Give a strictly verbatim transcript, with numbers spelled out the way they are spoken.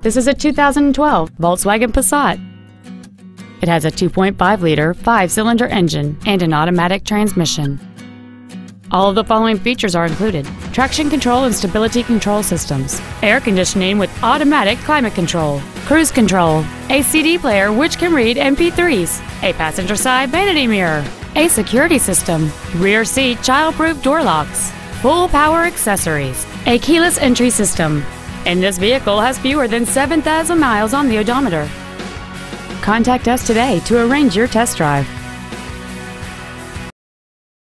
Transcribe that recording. This is a two thousand twelve Volkswagen Passat. It has a two point five liter five-cylinder engine and an automatic transmission. All of the following features are included: traction control and stability control systems, air conditioning with automatic climate control, cruise control, a C D player which can read M P threes, a passenger side vanity mirror, a security system, rear seat child-proof door locks, full power accessories, a keyless entry system, and this vehicle has fewer than seven thousand miles on the odometer. Contact us today to arrange your test drive.